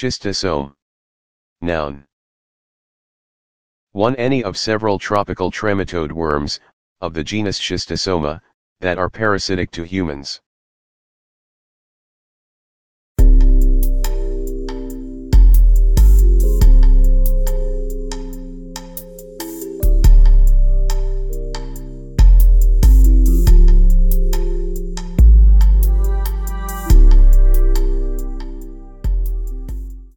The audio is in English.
Schistosome. Noun. 1. Any of several tropical trematode worms, of the genus Schistosoma, that are parasitic to humans.